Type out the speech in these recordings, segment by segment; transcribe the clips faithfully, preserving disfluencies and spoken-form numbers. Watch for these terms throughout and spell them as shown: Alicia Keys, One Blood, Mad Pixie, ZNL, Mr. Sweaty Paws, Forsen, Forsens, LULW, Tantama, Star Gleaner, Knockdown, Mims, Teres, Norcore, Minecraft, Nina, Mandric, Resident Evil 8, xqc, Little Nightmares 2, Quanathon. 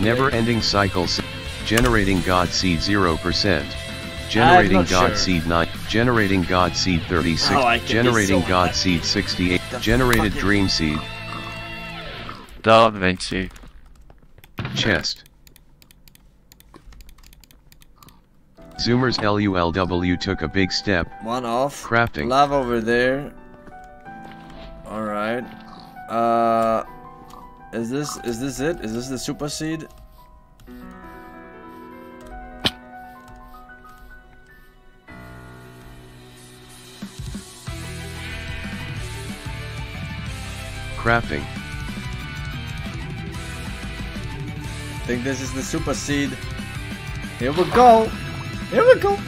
Never-ending cycles. Generating God Seed zero percent. Generating God sure. Seed nine. Generating God Seed thirty-six. Oh, generating so God happy. Seed sixty-eight. The generated fucking... Dream Seed. Da Vinci. Chest. Zoomers LULW took a big step. One off. Crafting. Love over there. Alright. Uh... Is this, is this it? Is this the super seed? Crafting. I think this is the super seed. Here we go! Here we go!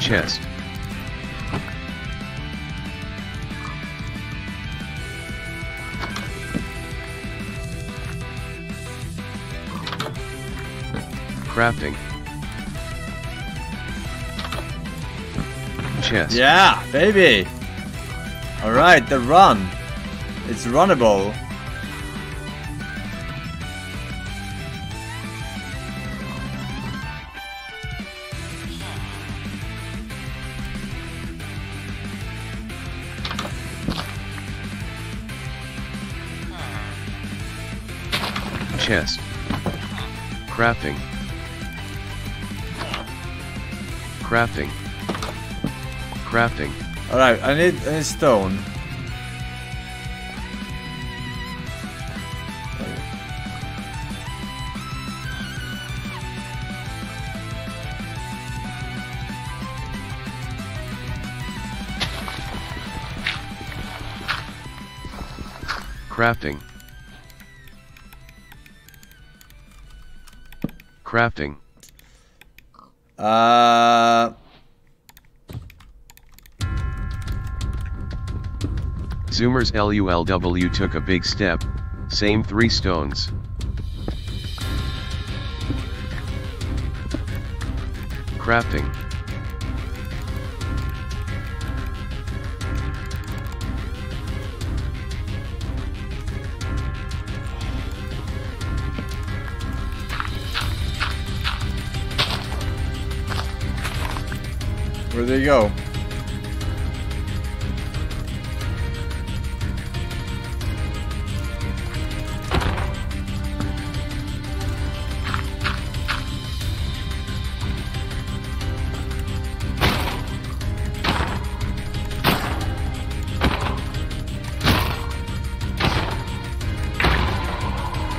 Chest. Crafting. Chest. Yeah, baby. All right, the run. It's runnable. Chest. Crafting. Crafting. Crafting. Alright, I need a stone. Crafting. Crafting. Uh. Zoomers LULW took a big step. Same three stones. Crafting. Where they go?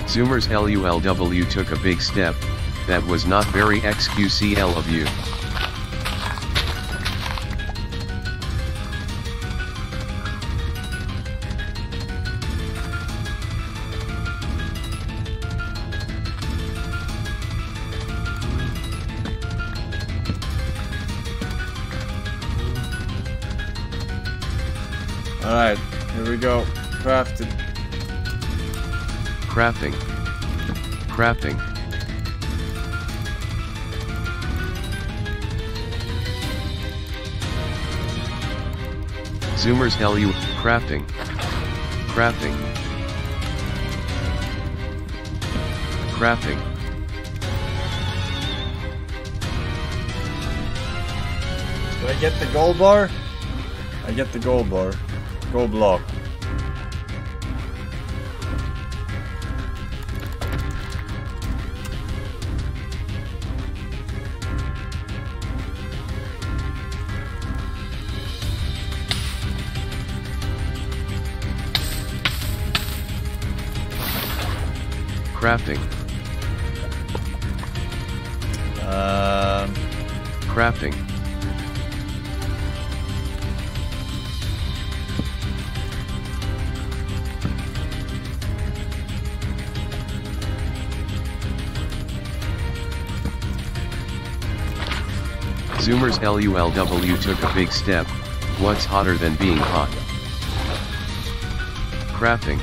Zoomers LULW took a big step. That was not very X Q C L of you. Alright, here we go. Crafted. Crafting. Crafting. Zoomers L U. Crafting. Crafting. Crafting. Do I get the gold bar? I get the gold bar. Go block. Crafting. Uh, crafting. Zoomers LULW took a big step, what's hotter than being hot? Crafting.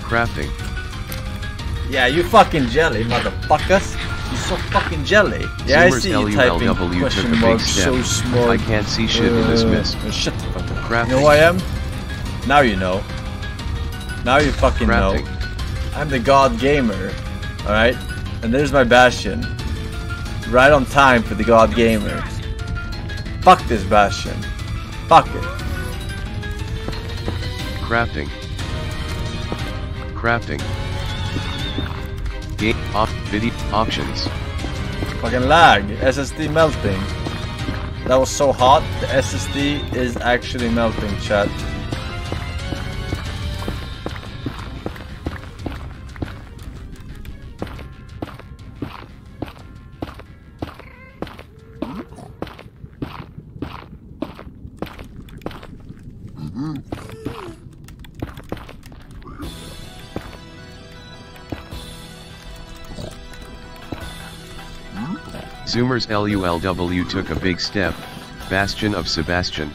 Crafting. Yeah, you fucking jelly, motherfuckers. You're so fucking jelly. Yeah, Zoomers I see you typing LULW question mark so small. I can't see shit uh, in this mist. Shut the fuck up. Crafting. You know who I am? Now you know. Now you fucking Crafting. know. I'm the god gamer. Alright? And there's my Bastion. Right on time for the god gamer. Fuck this Bastion. Fuck it. Crafting. Crafting. Game off video options. Fucking lag. S S D melting. That was so hot. The S S D is actually melting, chat. Zoomers LULW took a big step, Bastion of Sebastian.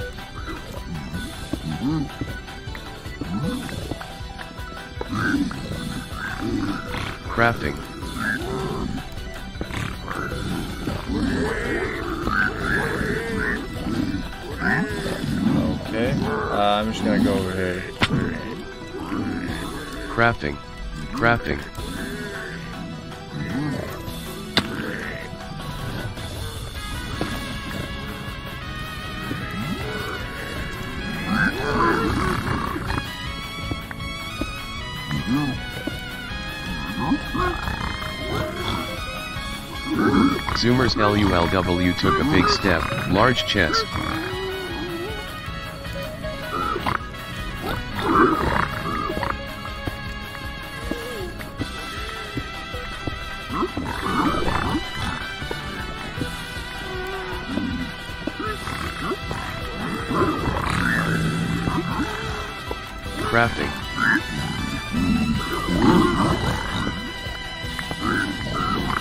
Crafting. Okay, uh, I'm just gonna go over here. Crafting. Crafting. Zoomers LULW took a big step, large chest. Crafting.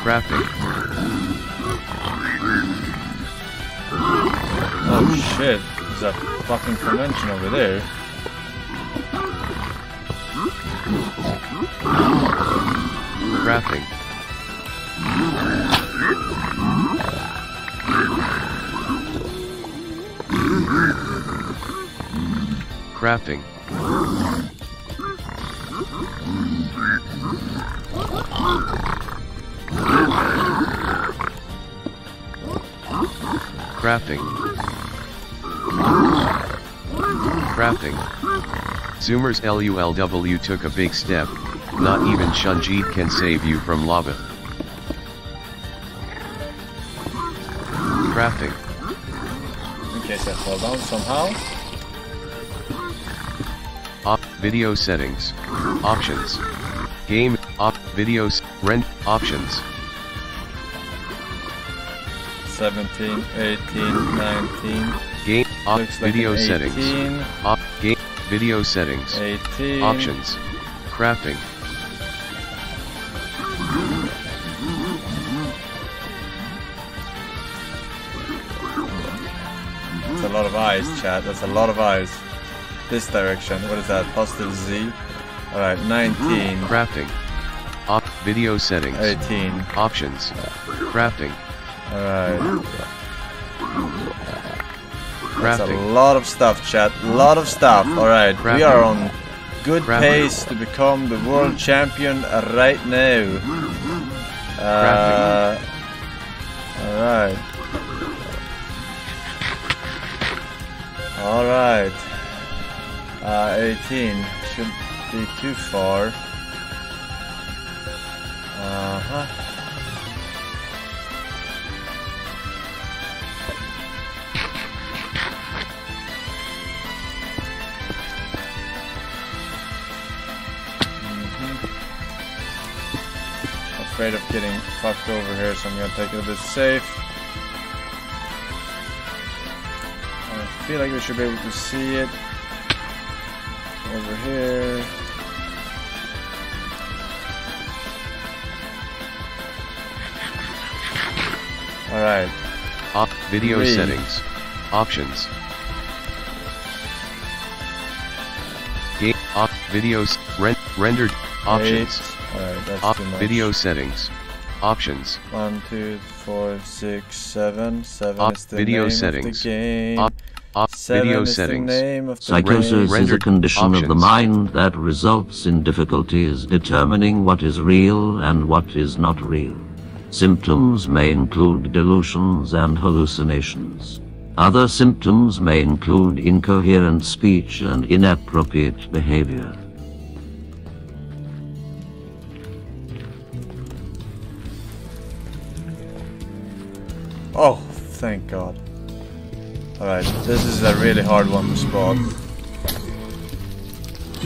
Crafting. Oh shit, there's a fucking convention over there. Crafting. Crafting. Crafting. Crafting. Zoomers LULW took a big step, not even Shunjit can save you from lava. Crafting. In case I fall down somehow. Op video settings. Options. Game op videos rent options. seventeen, eighteen, nineteen. Game op like video eighteen. Settings. Op game video settings. eighteen. Options. Crafting. That's a lot of eyes, chat. That's a lot of eyes. This direction. What is that? Positive Z. All right, nineteen. Crafting. Op video settings. eighteen. Options. Crafting. All right. That's a lot of stuff, chat. A lot of stuff. Alright, we are on good Crafting. pace to become the world champion right now. Uh, Alright. Alright. Uh, eighteen. Shouldn't be too far. Uh-huh. Afraid of getting fucked over here, so I'm gonna take it a bit safe. I feel like we should be able to see it over here. All Alright. Op video Read. settings. Options. Game op videos rent rendered options. Alright, that's op too much. Video settings. Options. One, two, four, six, seven. Seven op is the video name settings. Of the game. Op Op video settings. Psychosis is a condition of the mind that results in difficulties determining what is real and what is not real. Symptoms may include delusions and hallucinations. Other symptoms may include incoherent speech and inappropriate behavior. Oh, thank God. Alright, this is a really hard one to spot.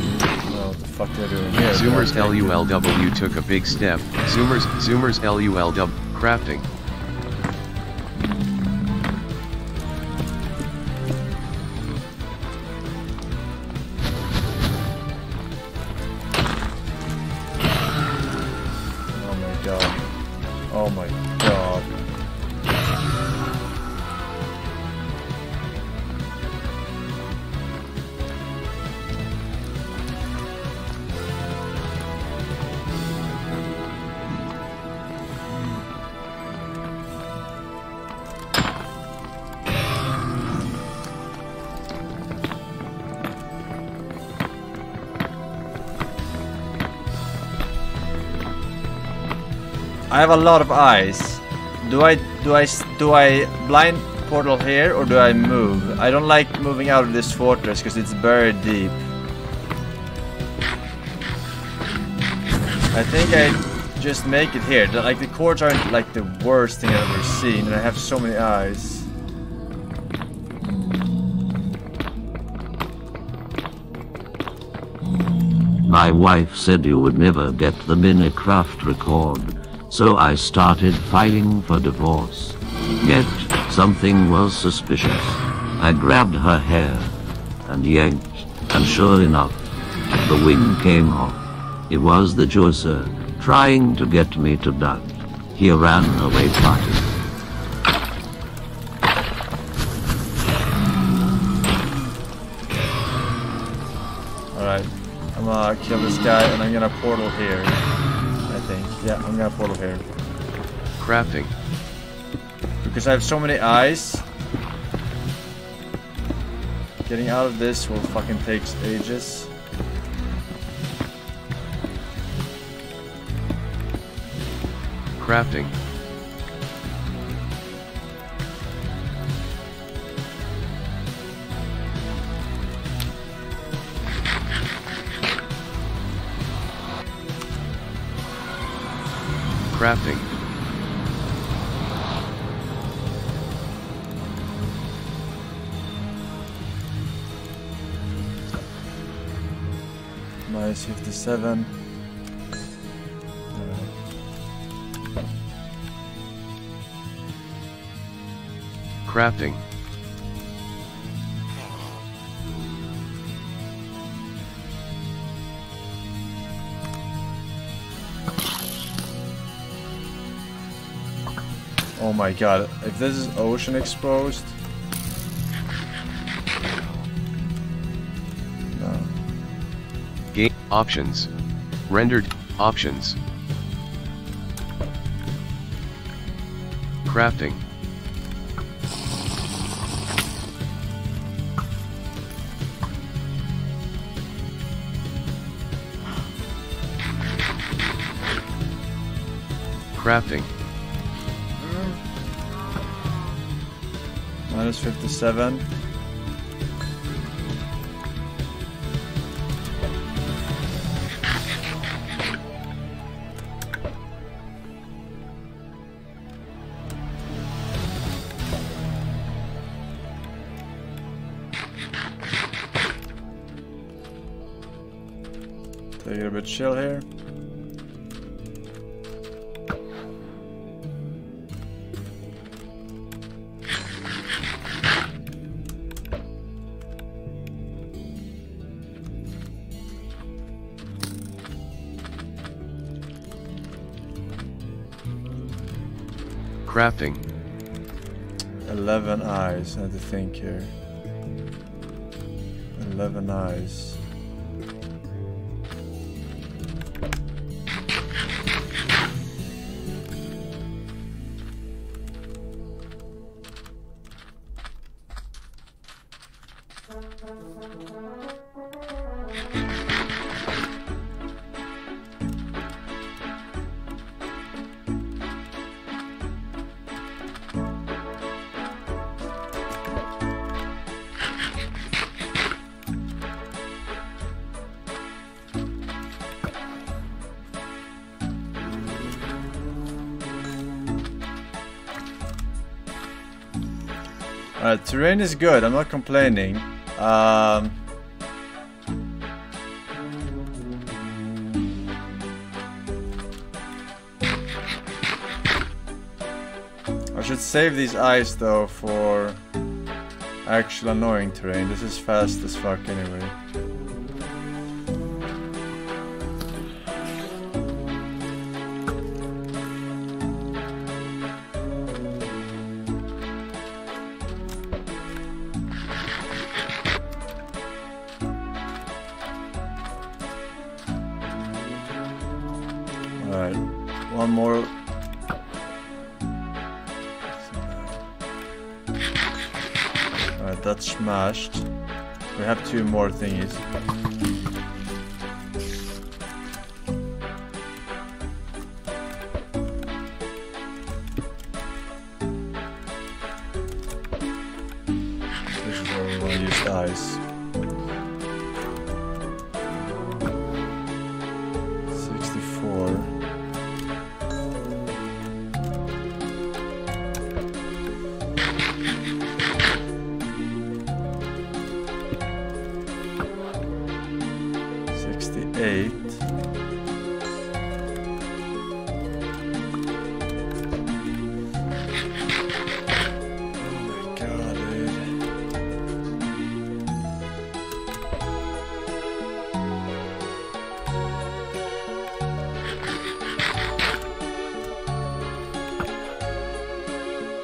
Oh, what the fuck are they doing here? Zoomers L U L W took a big step. Zoomers, Zoomers L U L W, crafting. I have a lot of eyes. Do I do I do I blind portal here or do I move? I don't like moving out of this fortress because it's buried deep. I think I just make it here. Like the cords aren't like the worst thing I've ever seen, and I have so many eyes. My wife said you would never get the Minecraft record. So I started filing for divorce. Yet, something was suspicious. I grabbed her hair and yanked, and sure enough, the wing came off. It was the juicer trying to get me to duck. He ran away fighting. Alright, I'm gonna kill this guy and I'm gonna portal here. Yeah, I'm gonna portal here. Crafting. Because I have so many eyes. Getting out of this will fucking take ages. Crafting. Crafting. Minus fifty-seven. Uh. Crafting. Oh my God, if this is ocean exposed. No. Game options. Rendered options. Crafting. Crafting. Minus fifty-seven. Take it a bit chill here. Crafting. eleven eyes, I had to think here. eleven eyes. Uh, terrain is good, I'm not complaining. Um, I should save these eyes though for actual annoying terrain. This is fast as fuck anyway. We have two more thingies. This is where we want to use the ice.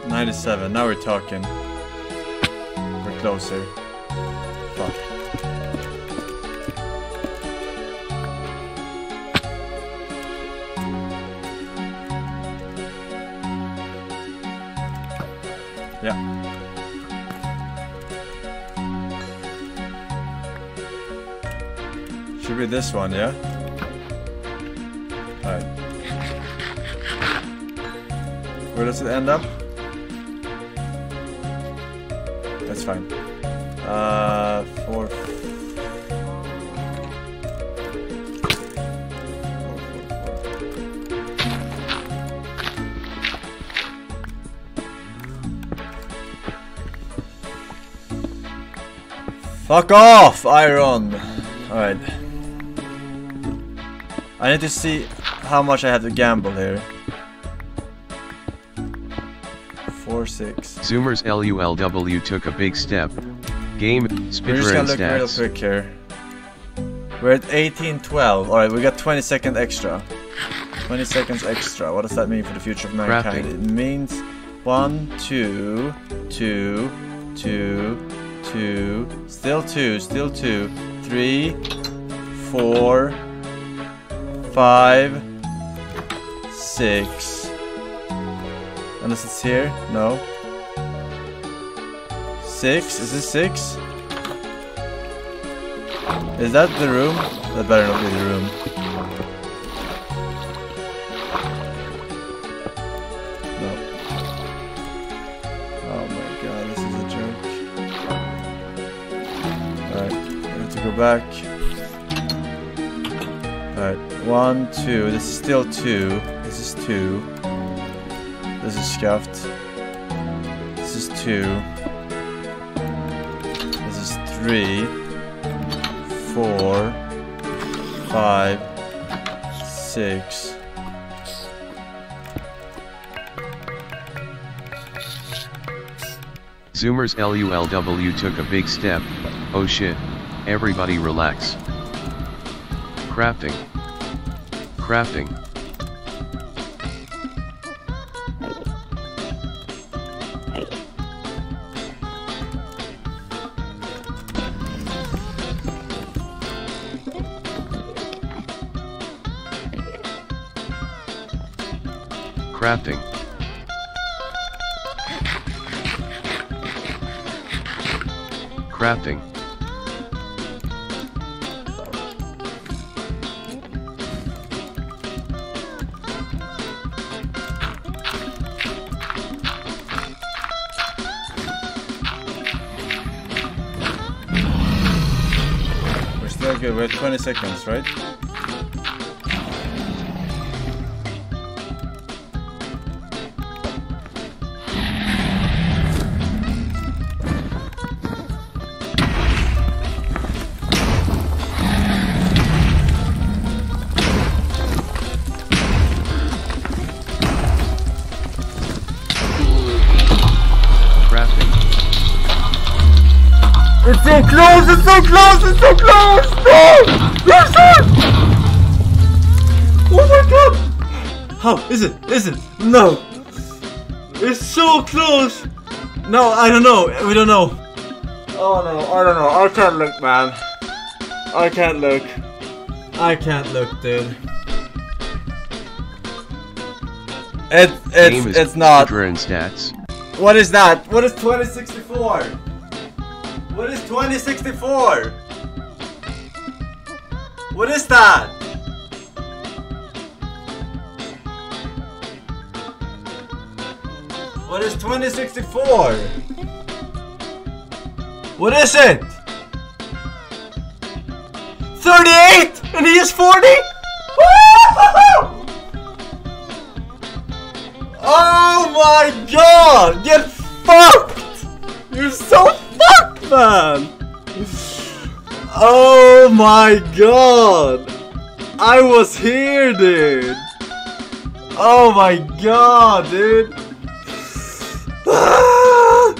ninety-seven, now we're talking. We're closer. Fuck. Yeah. Should be this one, yeah? Alright. Where does it end up? That's fine. Uh, four. Fuck off, Iron! Alright. I need to see how much I have to gamble here. Six. Zoomers LULW took a big step. Game, Spinner and stats. We're just gonna look real quick here. We're at eighteen twelve. Alright, we got twenty seconds extra. twenty seconds extra. What does that mean for the future of mankind? Crafting. It means one, two, two, two, two, still two, still two, three, four, five, six. Unless it's here? No. Six? Is this six? Is that the room? That better not be the room. No. Oh my god, this is a joke. Alright, I need to go back. Alright, one, two. This is still two. This is two. This is scuffed. This is two. This is three. Four. Five. Six. Zoomers LULW took a big step. Oh shit. Everybody relax. Crafting. Crafting. crafting. Crafting. We're still good, we're at twenty seconds, right? So close! It's so close! It's so close! No! No, sir! Oh my god! How is it? Is it? No! It's so close! No, I don't know. We don't know. Oh no! I don't know. I can't look, man. I can't look. I can't look, dude. It it's it's not. What is that? What is twenty sixty-four? What is twenty sixty-four? What is that? What is twenty sixty-four? What is it? thirty-eight! And he is forty? Oh my god! Get fucked! You're so fucked! Man, oh my god, I was here, dude. Oh my god, dude. Ah!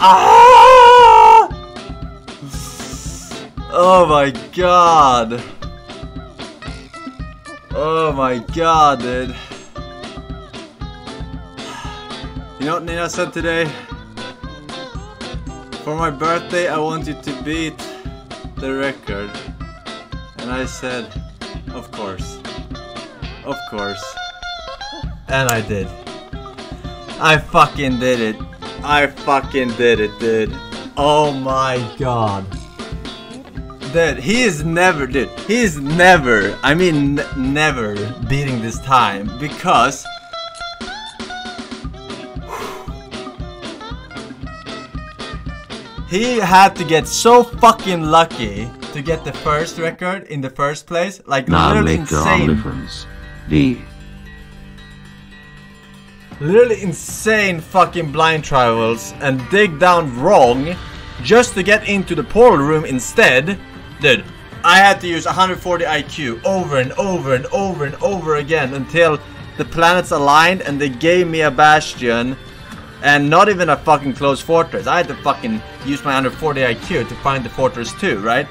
Ah! Oh my god. Oh my god, dude. You know what Nina said today? For my birthday, I want you to beat the record. And I said, of course. Of course. And I did. I fucking did it. I fucking did it, dude. Oh my god. Dude, he is never, dude, he is never, I mean never beating this time. Because... he had to get so fucking lucky to get the first record in the first place. Like, nah, literally insane. D. Literally insane fucking blind trials and dig down wrong just to get into the portal room instead. Dude, I had to use one hundred forty I Q over and over and over and over again until the planets aligned and they gave me a bastion. And not even a fucking close fortress. I had to fucking use my one hundred forty I Q to find the fortress too, right?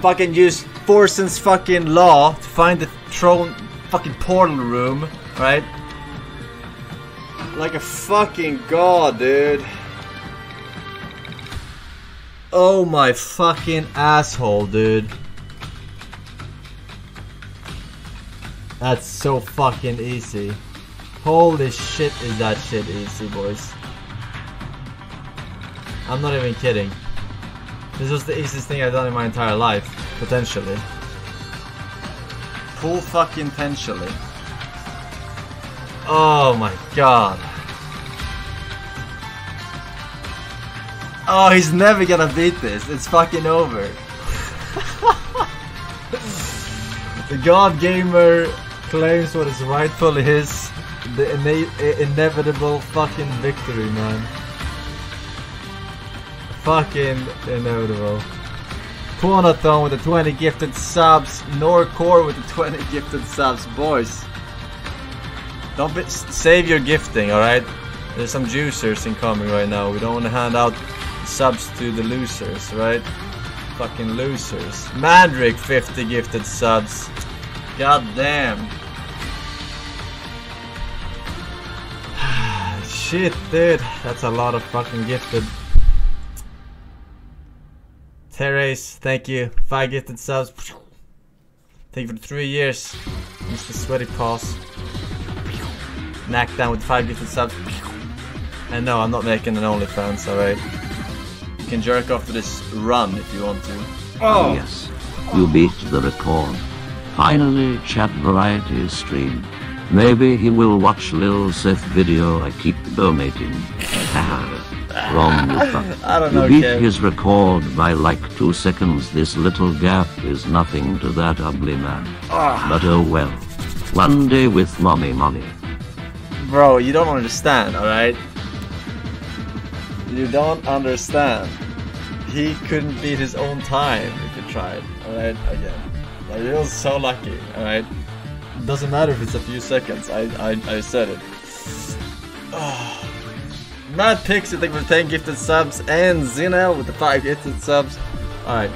Fucking use Forsen's fucking law to find the throne fucking portal room, right? Like a fucking god, dude. Oh my fucking asshole, dude. That's so fucking easy. Holy shit, is that shit easy, boys. I'm not even kidding. This was the easiest thing I've done in my entire life. Potentially. Full fucking potentially. Oh my god. Oh, he's never gonna beat this. It's fucking over. The god gamer claims what is rightfully his. The ine inevitable fucking victory, man. Fucking inevitable. Quanathon with the twenty gifted subs. Norcore with the twenty gifted subs. Boys, don't be save your gifting, alright? There's some juicers incoming right now. We don't want to hand out subs to the losers, right? Fucking losers. Mandric, fifty gifted subs. God damn. Shit, dude, that's a lot of fucking gifted. Teres, thank you. Five gifted subs. Thank you for the three years, Mister Sweaty Paws. Knockdown with five gifted subs. And no, I'm not making an OnlyFans, alright. You can jerk off to this run if you want to. Oh yes, you beat the record. Finally, chat variety is streamed. Maybe he will watch Lil Seth video I keep donating. Wrong with that. I don't know, you beat Kev. His record by like two seconds. This little gap is nothing to that ugly man. Oh. But oh well. One day with mommy mommy. Bro, you don't understand, alright? You don't understand. He couldn't beat his own time if he tried, alright? Again. Like, he was so lucky, alright? Doesn't matter if it's a few seconds, I I, I said it. Oh. Mad Pixie, thank you for ten gifted subs, and Z N L with the five gifted subs. Alright.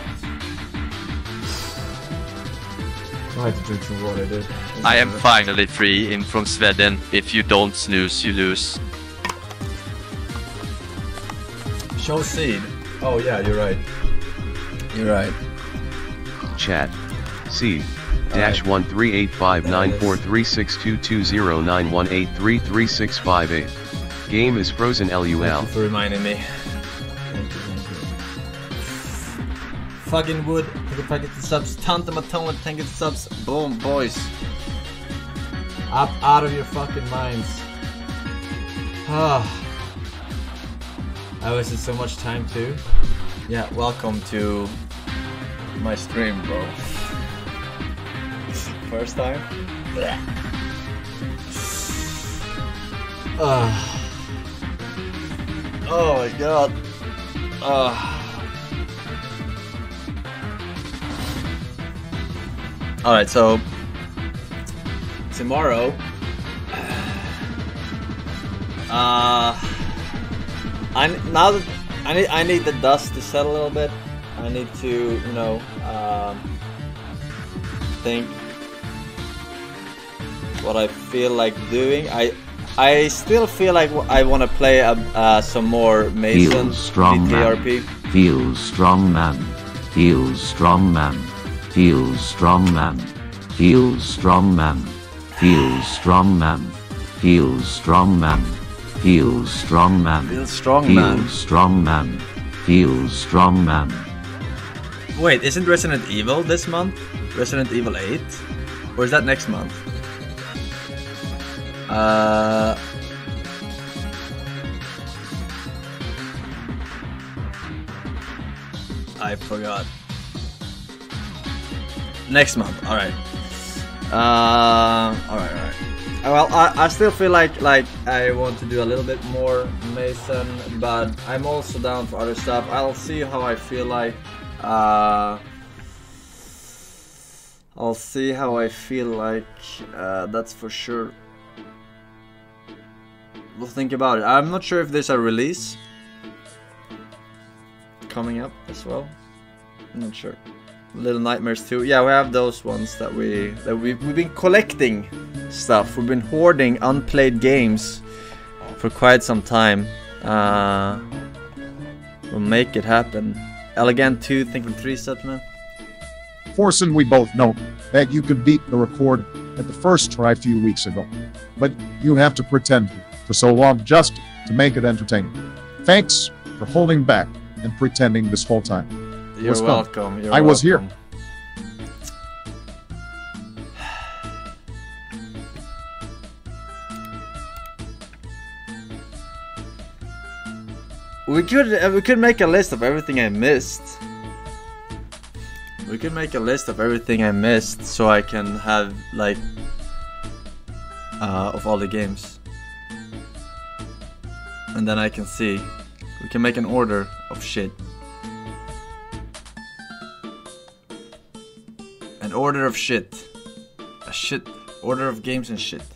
I had to drink some water, dude. I am finally free in from Sweden. If you don't snooze, you lose. Show seed. Oh yeah, you're right. You're right. Chat. Seed. Dash one three eight five nine four three six two two zero nine one eight three three six five eight. Game is frozen. Lul. Thank you for reminding me. Thank you, thank you. Fucking wood. Take a packet of subs. Tantama tone. Take it subs. Boom, boys. Up out of your fucking minds. Ah. I wasted so much time too. Yeah. Welcome to my stream, bro. First time. Uh. Oh my god. Uh. Alright, so tomorrow uh, I now that I need I need the dust to settle a little bit. I need to, you know, um, think what I feel like doing. I I still feel like I want to play uh, uh, some more Mason. Feel strong man. Feel strong man. Feel strong man. Feel strong man. Feel strong man. Feel strong man. Feel strong man. Feel strong man. Feel strong man. Feel strong man. Feel strong man. Wait, isn't Resident Evil this month? Resident Evil eight? Or is that next month? Uh, I forgot. Next month, alright. Uh, alright, alright. Well, I, I still feel like like I want to do a little bit more Mason, but I'm also down for other stuff. I'll see how I feel like. Uh, I'll see how I feel like, uh, that's for sure. We'll think about it. I'm not sure if there's a release coming up as well. I'm not sure. Little Nightmares two. Yeah, we have those ones that we that we we've been collecting stuff. We've been hoarding unplayed games for quite some time. Uh, we'll make it happen. Elegant two, think for three subs, man. Forsen, we both know that you could beat the record at the first try a few weeks ago, but you have to pretend for so long just to make it entertaining. Thanks for holding back and pretending this whole time. You're What's welcome. You're I welcome. was here. We could we could make a list of everything I missed. We could make a list of everything I missed, so I can have like uh, of all the games. And then I can see. We can make an order of shit. An order of shit. A shit order of games and shit.